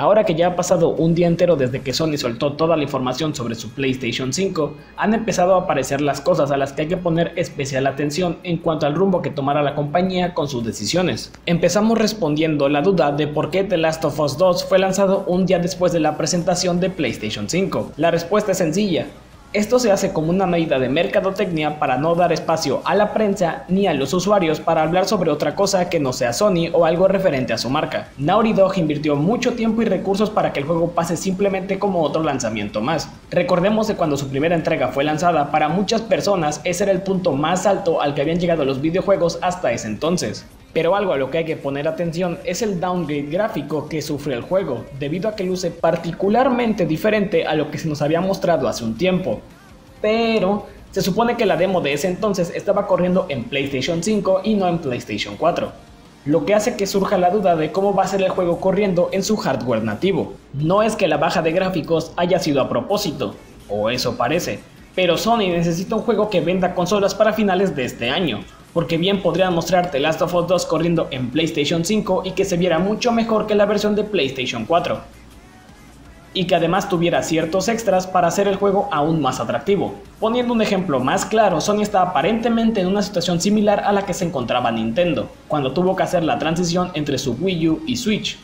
Ahora que ya ha pasado un día entero desde que Sony soltó toda la información sobre su PlayStation 5, han empezado a aparecer las cosas a las que hay que poner especial atención en cuanto al rumbo que tomará la compañía con sus decisiones. Empezamos respondiendo la duda de por qué The Last of Us 2 fue lanzado un día después de la presentación de PlayStation 5. La respuesta es sencilla. Esto se hace como una medida de mercadotecnia para no dar espacio a la prensa ni a los usuarios para hablar sobre otra cosa que no sea Sony o algo referente a su marca. Naughty Dog invirtió mucho tiempo y recursos para que el juego pase simplemente como otro lanzamiento más. Recordemos que cuando su primera entrega fue lanzada, para muchas personas ese era el punto más alto al que habían llegado los videojuegos hasta ese entonces. Pero algo a lo que hay que poner atención es el downgrade gráfico que sufre el juego, debido a que luce particularmente diferente a lo que se nos había mostrado hace un tiempo. Pero se supone que la demo de ese entonces estaba corriendo en PlayStation 5 y no en PlayStation 4, lo que hace que surja la duda de cómo va a ser el juego corriendo en su hardware nativo. No es que la baja de gráficos haya sido a propósito, o eso parece, pero Sony necesita un juego que venda consolas para finales de este año, porque bien podrían mostrar The Last of Us 2 corriendo en PlayStation 5 y que se viera mucho mejor que la versión de PlayStation 4. Y que además tuviera ciertos extras para hacer el juego aún más atractivo. Poniendo un ejemplo más claro, Sony está aparentemente en una situación similar a la que se encontraba Nintendo, cuando tuvo que hacer la transición entre su Wii U y Switch.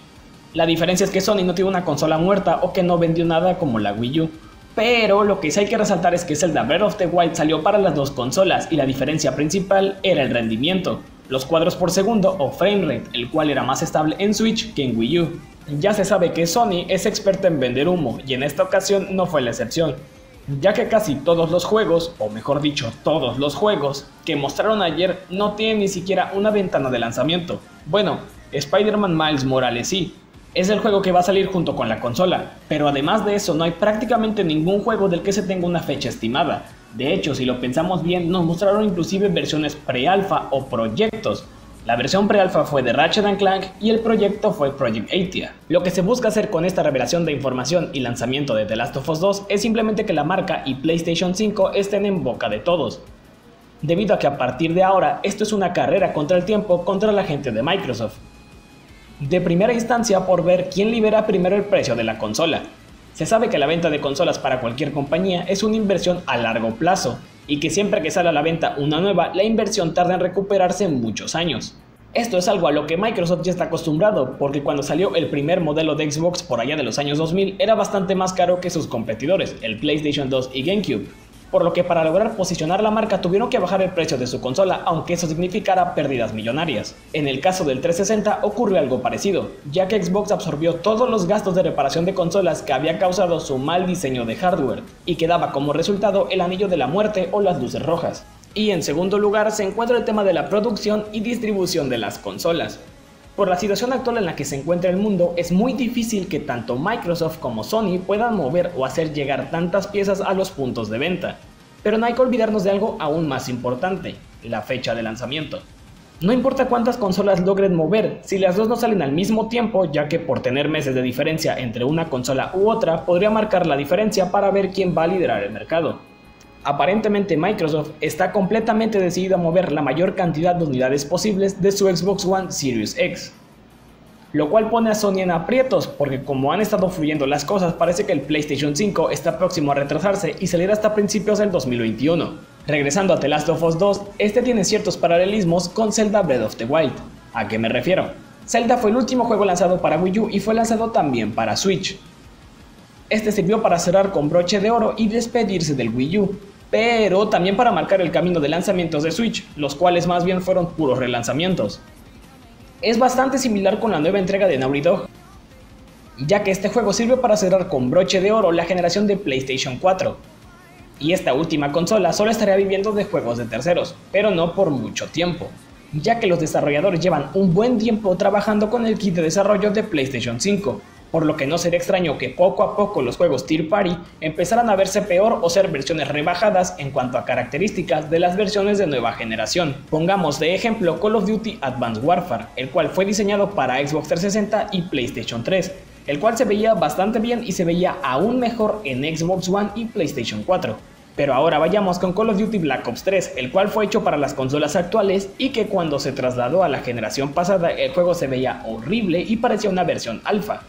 La diferencia es que Sony no tiene una consola muerta o que no vendió nada como la Wii U. Pero lo que sí hay que resaltar es que Zelda Breath of the Wild salió para las dos consolas y la diferencia principal era el rendimiento, los cuadros por segundo o framerate, el cual era más estable en Switch que en Wii U. Ya se sabe que Sony es experta en vender humo y en esta ocasión no fue la excepción, ya que casi todos los juegos, o mejor dicho todos los juegos, que mostraron ayer no tienen ni siquiera una ventana de lanzamiento. Bueno, Spider-Man Miles Morales sí. Es el juego que va a salir junto con la consola, pero además de eso no hay prácticamente ningún juego del que se tenga una fecha estimada. De hecho, si lo pensamos bien, nos mostraron inclusive versiones pre-alfa o proyectos. La versión pre-alfa fue de Ratchet & Clank y el proyecto fue Project Aetia. Lo que se busca hacer con esta revelación de información y lanzamiento de The Last of Us 2 es simplemente que la marca y PlayStation 5 estén en boca de todos, debido a que a partir de ahora esto es una carrera contra el tiempo contra la gente de Microsoft, de primera instancia por ver quién libera primero el precio de la consola. Se sabe que la venta de consolas para cualquier compañía es una inversión a largo plazo y que siempre que sale a la venta una nueva, la inversión tarda en recuperarse en muchos años. Esto es algo a lo que Microsoft ya está acostumbrado, porque cuando salió el primer modelo de Xbox por allá de los años 2000 era bastante más caro que sus competidores, el PlayStation 2 y GameCube, por lo que para lograr posicionar la marca tuvieron que bajar el precio de su consola, aunque eso significara pérdidas millonarias. En el caso del 360 ocurrió algo parecido, ya que Xbox absorbió todos los gastos de reparación de consolas que había causado su mal diseño de hardware, y que daba como resultado el anillo de la muerte o las luces rojas. Y en segundo lugar se encuentra el tema de la producción y distribución de las consolas. Por la situación actual en la que se encuentra el mundo, es muy difícil que tanto Microsoft como Sony puedan mover o hacer llegar tantas piezas a los puntos de venta. Pero no hay que olvidarnos de algo aún más importante, la fecha de lanzamiento. No importa cuántas consolas logren mover, si las dos no salen al mismo tiempo, ya que por tener meses de diferencia entre una consola u otra, podría marcar la diferencia para ver quién va a liderar el mercado. Aparentemente Microsoft está completamente decidido a mover la mayor cantidad de unidades posibles de su Xbox One Series X, lo cual pone a Sony en aprietos, porque como han estado fluyendo las cosas, parece que el PlayStation 5 está próximo a retrasarse y salir hasta principios del 2021. Regresando a The Last of Us 2, este tiene ciertos paralelismos con Zelda Breath of the Wild. ¿A qué me refiero? Zelda fue el último juego lanzado para Wii U y fue lanzado también para Switch. Este sirvió para cerrar con broche de oro y despedirse del Wii U, pero también para marcar el camino de lanzamientos de Switch, los cuales más bien fueron puros relanzamientos. Es bastante similar con la nueva entrega de Naughty Dog, ya que este juego sirve para cerrar con broche de oro la generación de PlayStation 4, y esta última consola solo estaría viviendo de juegos de terceros, pero no por mucho tiempo, ya que los desarrolladores llevan un buen tiempo trabajando con el kit de desarrollo de PlayStation 5, por lo que no sería extraño que poco a poco los juegos Third Party empezaran a verse peor o ser versiones rebajadas en cuanto a características de las versiones de nueva generación. Pongamos de ejemplo Call of Duty Advanced Warfare, el cual fue diseñado para Xbox 360 y PlayStation 3, el cual se veía bastante bien y se veía aún mejor en Xbox One y PlayStation 4. Pero ahora vayamos con Call of Duty Black Ops 3, el cual fue hecho para las consolas actuales y que cuando se trasladó a la generación pasada el juego se veía horrible y parecía una versión alfa.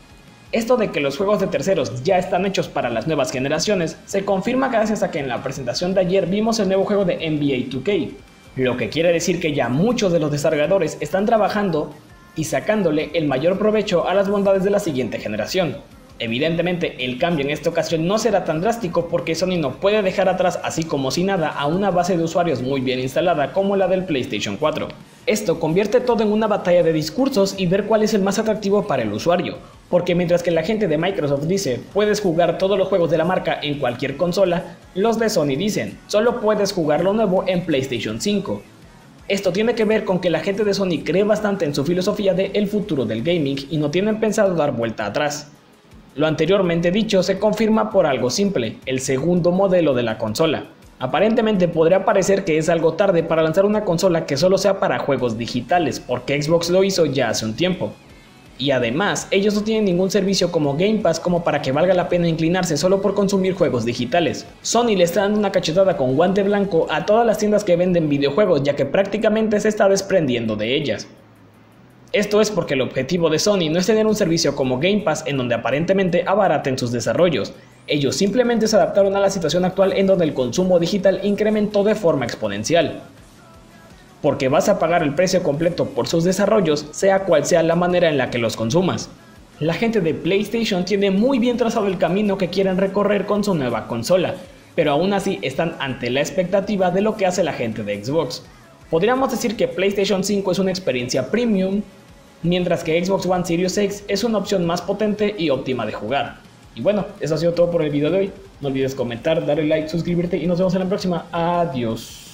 Esto de que los juegos de terceros ya están hechos para las nuevas generaciones se confirma gracias a que en la presentación de ayer vimos el nuevo juego de NBA 2K, lo que quiere decir que ya muchos de los desarrolladores están trabajando y sacándole el mayor provecho a las bondades de la siguiente generación. Evidentemente el cambio en esta ocasión no será tan drástico porque Sony no puede dejar atrás así como si nada a una base de usuarios muy bien instalada como la del PlayStation 4. Esto convierte todo en una batalla de discursos y ver cuál es el más atractivo para el usuario, porque mientras que la gente de Microsoft dice puedes jugar todos los juegos de la marca en cualquier consola, los de Sony dicen solo puedes jugar lo nuevo en PlayStation 5. Esto tiene que ver con que la gente de Sony cree bastante en su filosofía de el futuro del gaming y no tienen pensado dar vuelta atrás. Lo anteriormente dicho se confirma por algo simple, el segundo modelo de la consola. Aparentemente podría parecer que es algo tarde para lanzar una consola que solo sea para juegos digitales, porque Xbox lo hizo ya hace un tiempo. Y además, ellos no tienen ningún servicio como Game Pass como para que valga la pena inclinarse solo por consumir juegos digitales. Sony le está dando una cachetada con guante blanco a todas las tiendas que venden videojuegos, ya que prácticamente se está desprendiendo de ellas. Esto es porque el objetivo de Sony no es tener un servicio como Game Pass en donde aparentemente abaraten sus desarrollos. Ellos simplemente se adaptaron a la situación actual en donde el consumo digital incrementó de forma exponencial. Porque vas a pagar el precio completo por sus desarrollos, sea cual sea la manera en la que los consumas. La gente de PlayStation tiene muy bien trazado el camino que quieren recorrer con su nueva consola, pero aún así están ante la expectativa de lo que hace la gente de Xbox. Podríamos decir que PlayStation 5 es una experiencia premium, mientras que Xbox One Series X es una opción más potente y óptima de jugar. Y bueno, eso ha sido todo por el video de hoy. No olvides comentar, darle like, suscribirte y nos vemos en la próxima. Adiós.